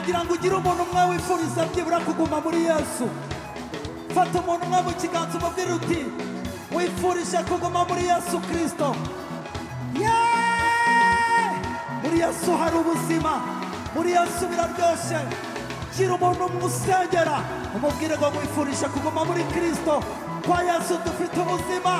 agira ngo ugire umuntu umwe wifuriza byibura kuguma muri Yesu. Fata umuntu umwe mu kiganza umubwire uti wifurije kuguma muri Yesu Kristo. Muri Yesu hari ubuzima, muri Yesu biraryoshye. Gira umuntu umusengera umubwire ngo wifurije kuguma muri Kristo. Kwa Yesu dufite ubuzima.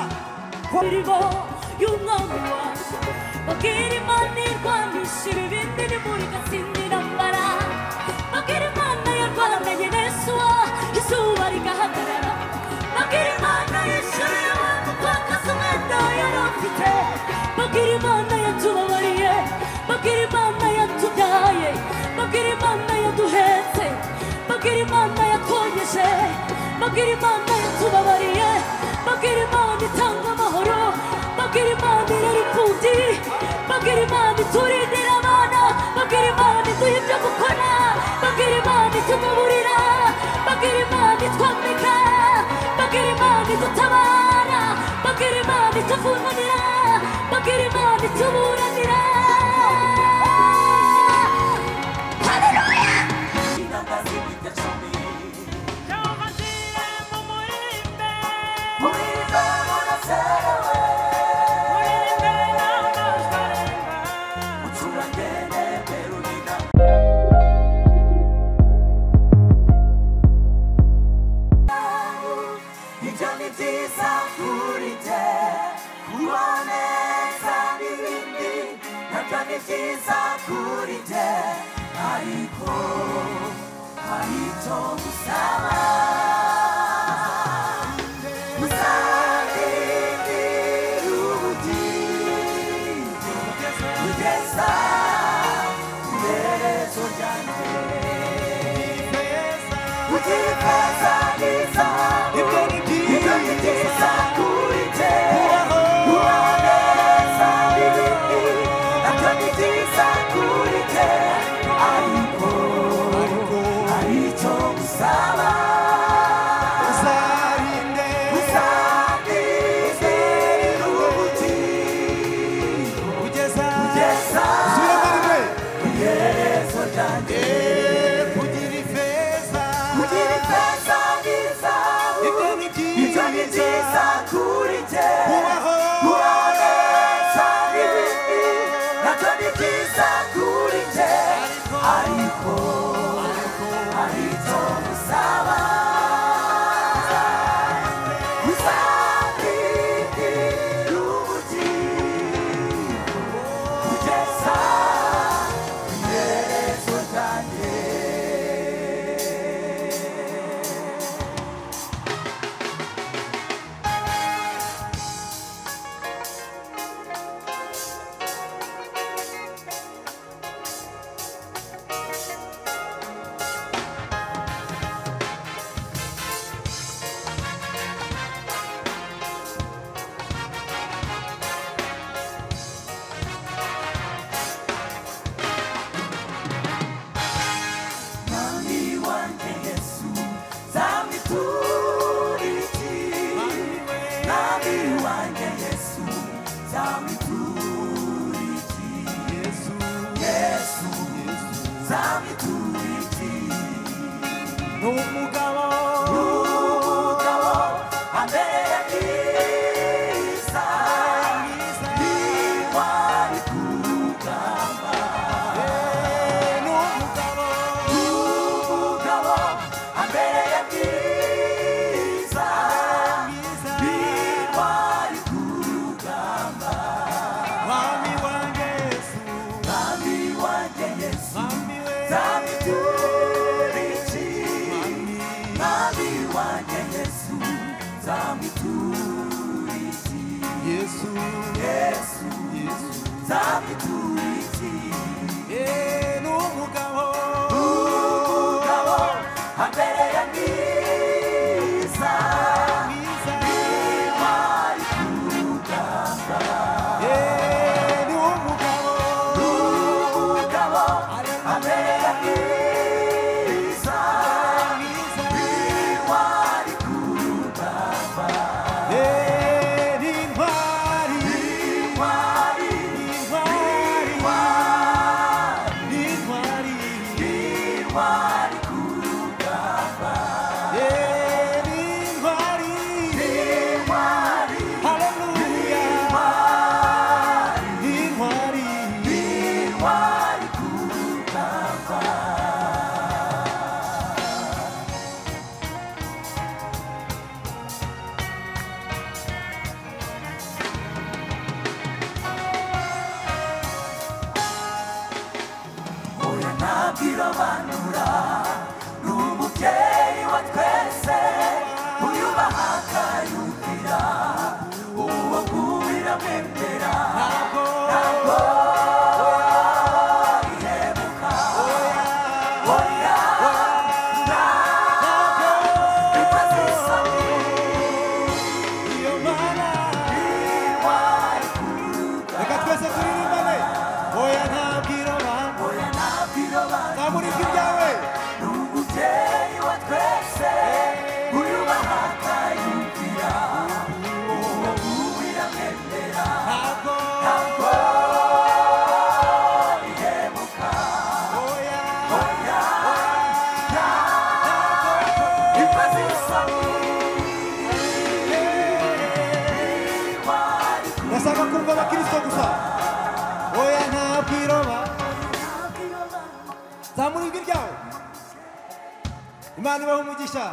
Imana ibaha umugisha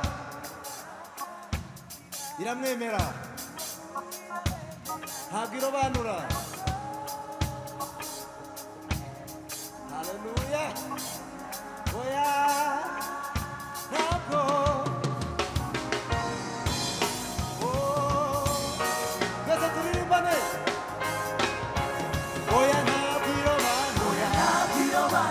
iramwemera ntabwo irobanura. Haleluya oya ntabwo twese turirimbane oya ntabwo irobanura oya ntabwo irobanura.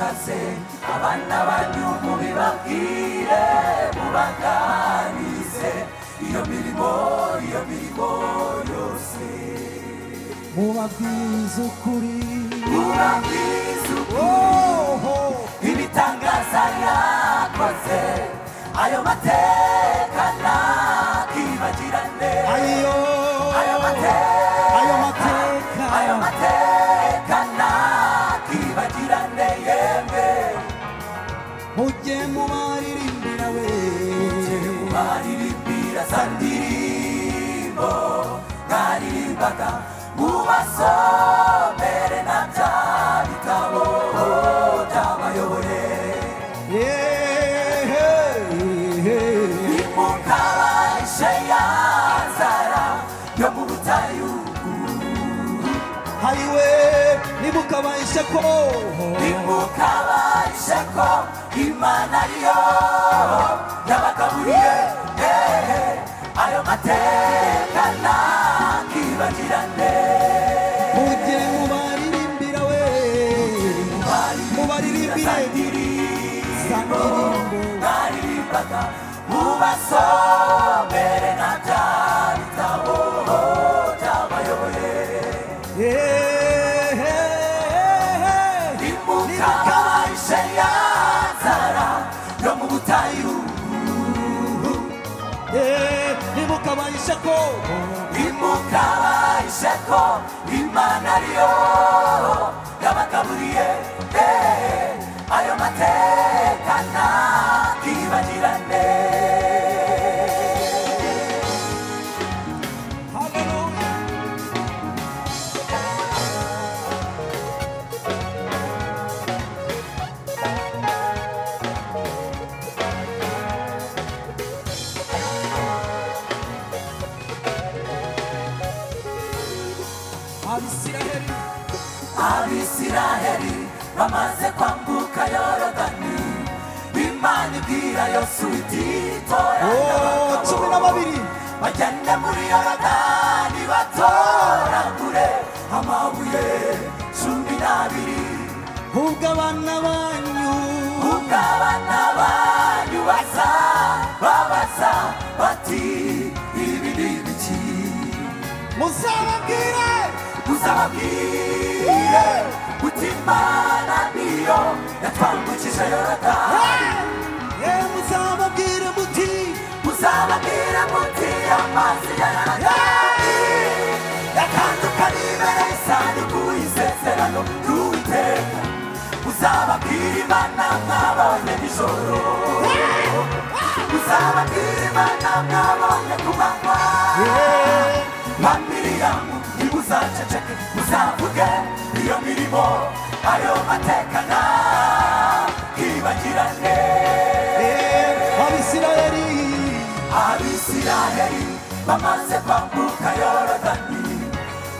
mushatse abana banyu mubibabwire mubaganirize iyo mirimo yose mubabwize ukuri ibitangaza yakoze ayo mateka ntakibagirane ayo mateka ntakibagirane yemwe mujye mubaririmbira we mujye mubaririmbira za ndirimbo nkaririmbaga mubasomere na bya bitabo byabayobore Nimukabaisheko Imana yo yabagaburiye ayo mateka ntakibagirane mujye mubaririmbira we mubaririmbire nkaririmbaga mubasomere na bya bitabo byabayobore Nimukabaisheko Imana yo yabagaburiye ayo mateka ntakibagirane Abisiraheli bamaze kwambuka Yorodani Imana ibwira Yosuwa iti toranya cumi na babiri bagende muri Yorodani batoragure amabuye cumi n'abiri ubwo abana banyu babaza bati ibi ni ibiki muzababwire kuti Imana niyo yatwambukije Yorodani muzababwire muti amazi ya Yorodani yatandukanye imbere y'isanduku y'isezerano ry'Uwiteka muzababwire Imana mwabonye nijoro muzababwire Imana mwabonye ku manywa Miriyamu ntimuzaceceke muzavuge iyo mirimo ayo mateka ntakibagirane Abisiraheli bamaze kwambuka Yorodani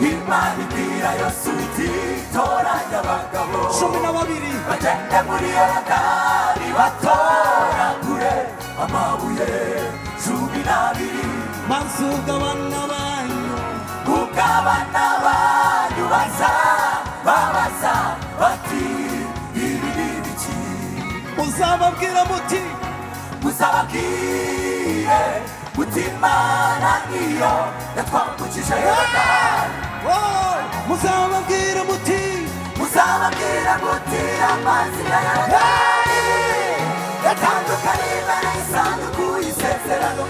Imana ibwira Yosuwa iti toranya abagabo cumi na babiri bagende muri Yorodani batoragure amabuye cumi n'abiri maze ubwo abana banyu babaza bati ibi ni ibiki muzababwire muti Imana niyo yatwambukije Yorodani muzababwire muti amazi ya Yorodani yatandukanye imbere y'isanduku y'isezerano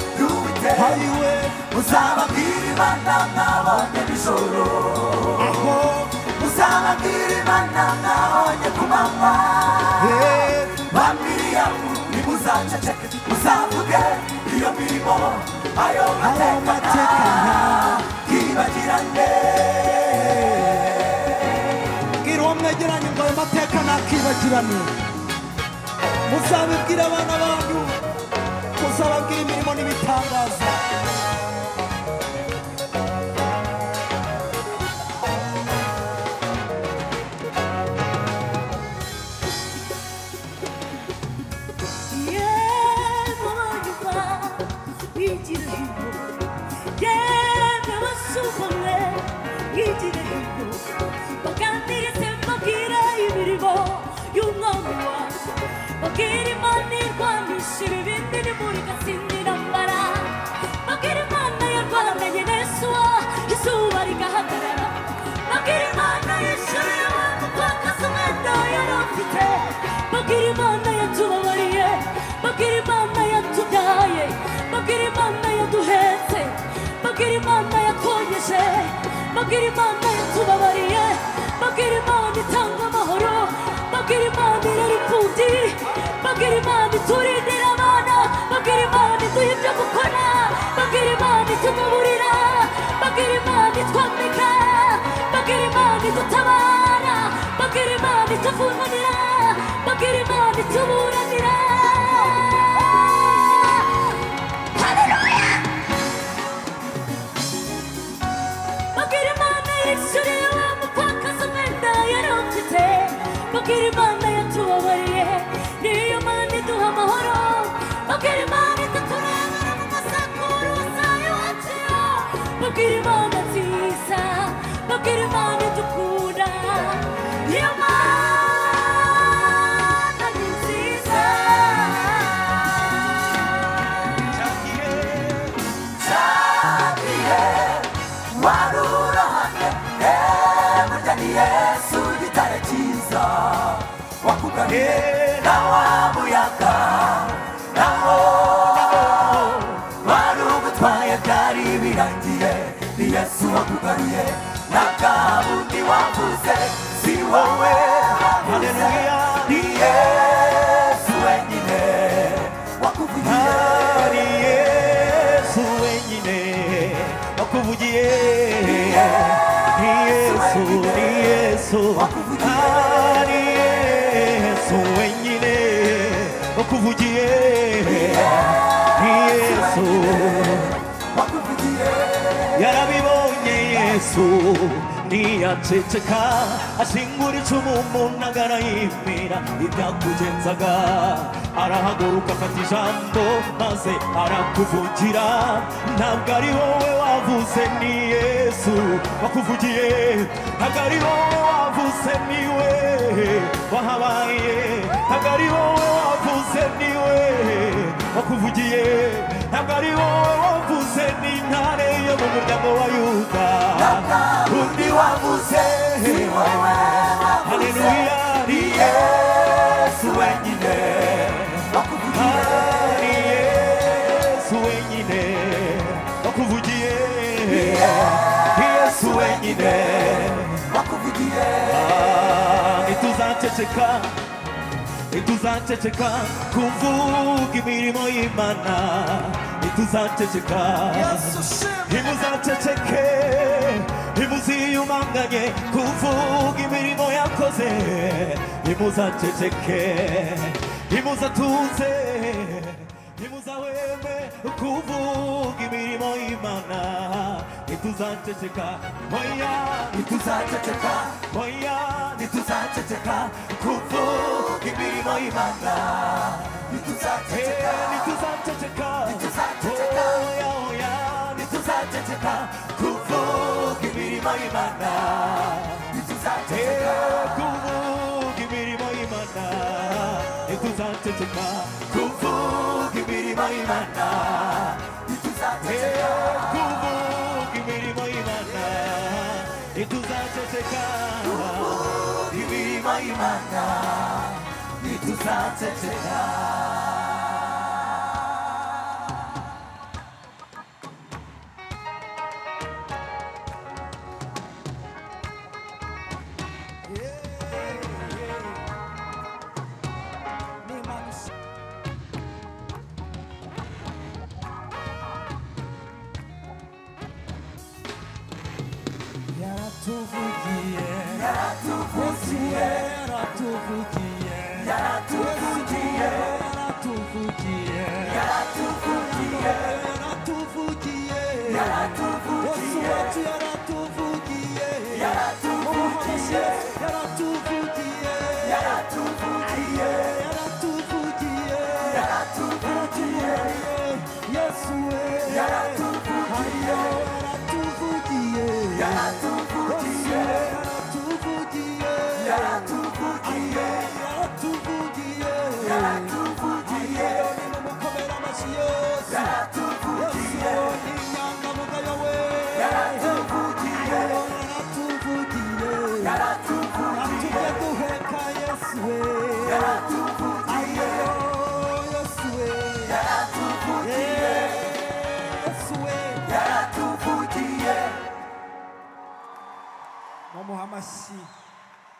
muzababwire Imana mwabonye nijoro muzababwire Imana mwabonye ku manywa Miriyamu ntimuzaceceke muzavuge iyo mirimo ayo mateka ntakibagirane bwira uwo mwegeranye ngo ayo mateka ntakibagirane muzabibwire abana banyu muzababwire imirimo n'ibitangaza you know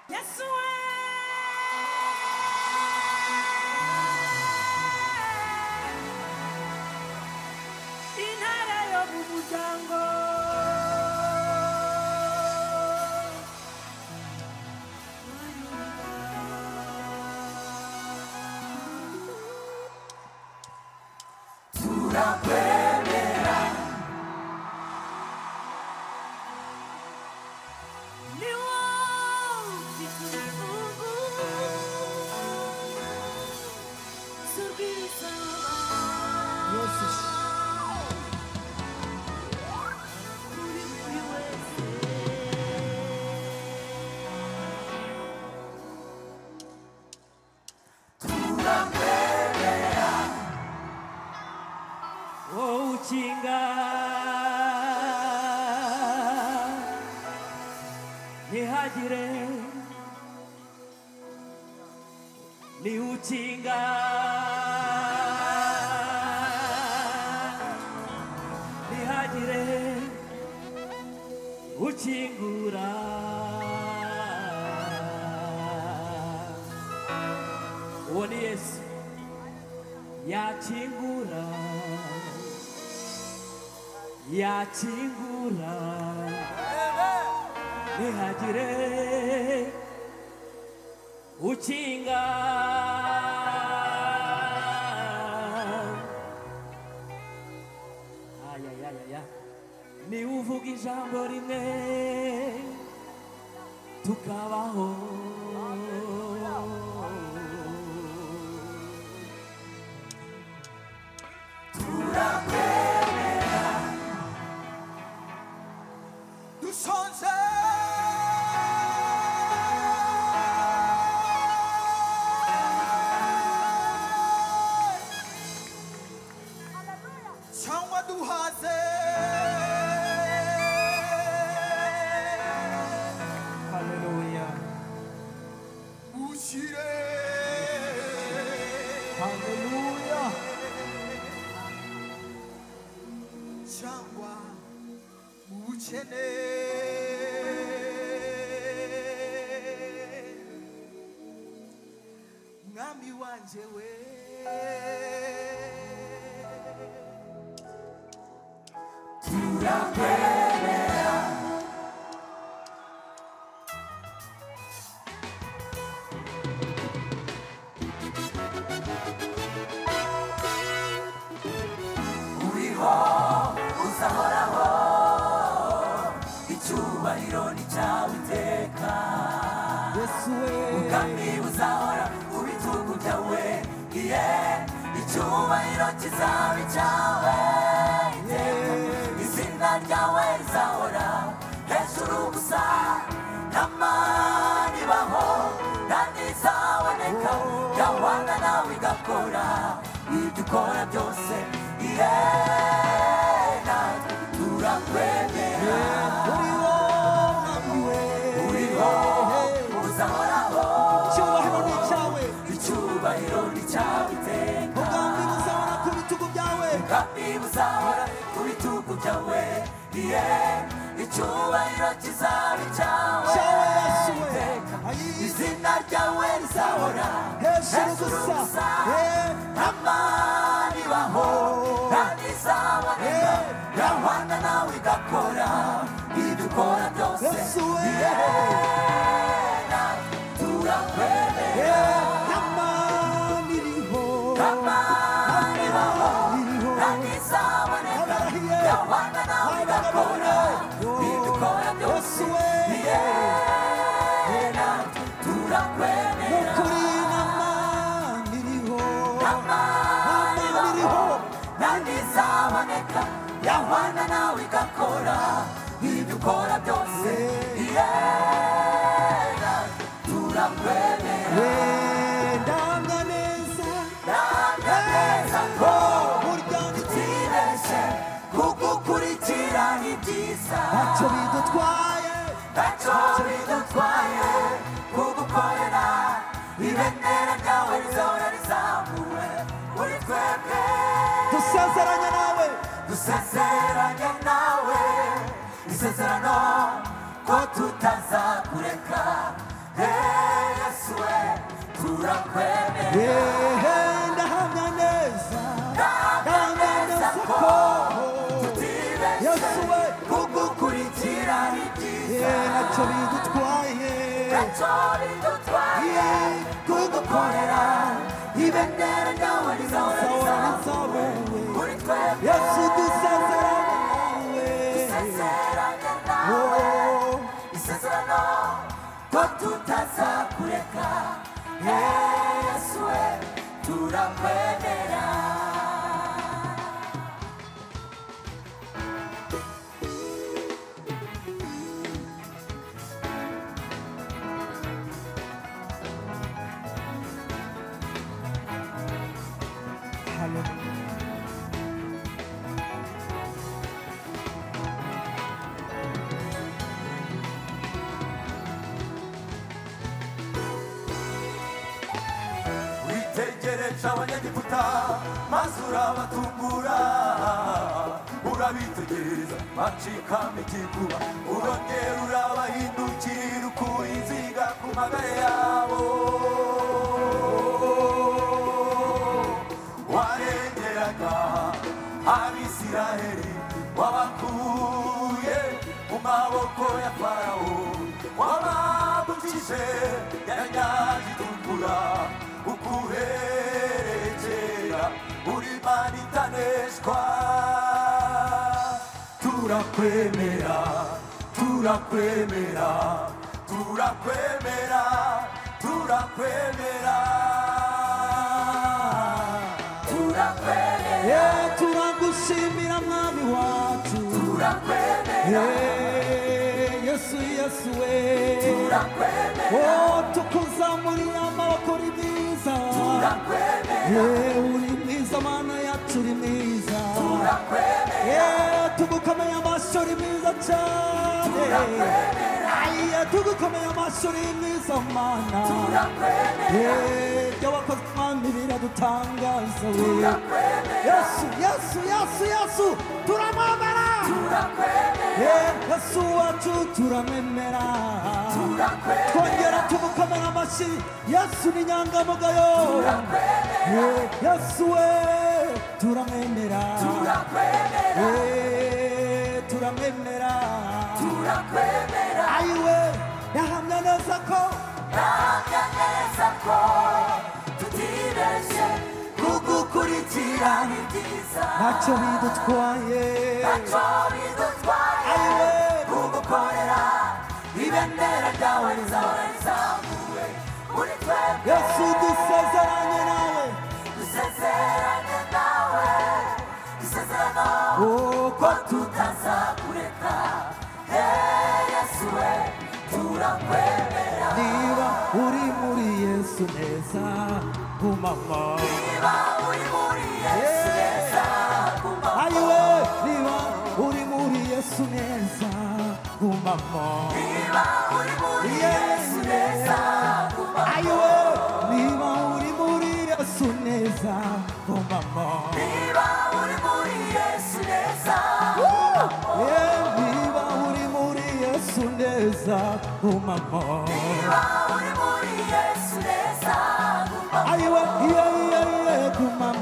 Yes, sir. Inara yo bubujango. Cingura nihajire ucinga aya ya ya ya ni uvuga ijambo rimwe tukabaho That's all we do, quiet. Google, quiet. We went there and now. tutazakureka Yesu we turakwemera Abanyagiputa maze urabatungura urabitegereza bacikama igikuba urongera urabahindukira ukurinziga ku magare yabo warengeraga Abisiraheli wabakuye mu maboko ya Farawo wababukije yanyagitukura Turagushimira mwami wacu Yesu Yesu we tukuzamurira amaboko uri mwiza uri mwiza mana yacu uri mwiza tugukomeye amaso uri mwiza cyane tugukomeye amaso uri mwiza mana byabakoze mwami biradutangaza Yesu Yesu Yesu Yesu turamwemera Yesu wacu turamwemera twongera tugukomeye amashyi Yesu ni nyangamugayo Yesu we turamwemera turamwemera ayiwe ndahamya neza ko tutibeshe kugukurikira ni byiza ntacyo bidutwaye ayiwe kugukorera ibendera ryawe rizamuwe muri twe Yesu dusezeranye nawe ko tutazakureka Yesu we turakwemera niba uri muri Yesu neza kumama ayiwe niba uri muri Yesu neza kumama ayiwe niba uri muri Yesu neza kumama viva uri muri Yesu neza kumama viva uri muri Yesu neza kumama ayiwe kumama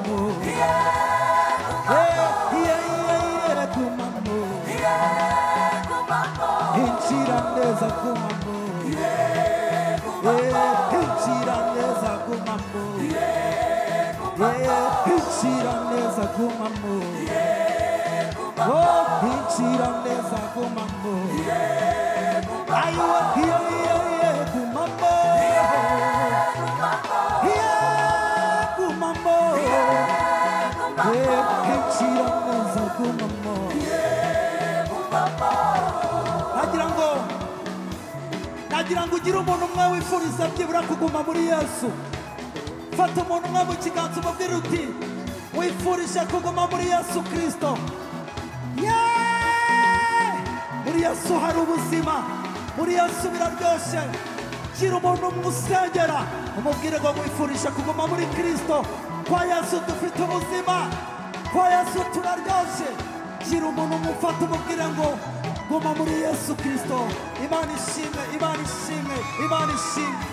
nagira ngo ugira umuntu umwe wifuriza byibura kuguma muri Yesu fata umuntu umwe mu kiganza umubwire uti wifurije kuguma muri Yesu Kristo muri Yesu hari ubuzima muri Yesu biraryoshye kira umuntu umusengera umubwire ngo wifurisha kuguma muri Kristo kwa Yesu dufite ubuzima kwa Yesu turaryoshye kira umuntu umufata umubwire ngo guma muri Yesu Kristo. Imana ishimwe, Imana ishimwe, Imana ishimwe.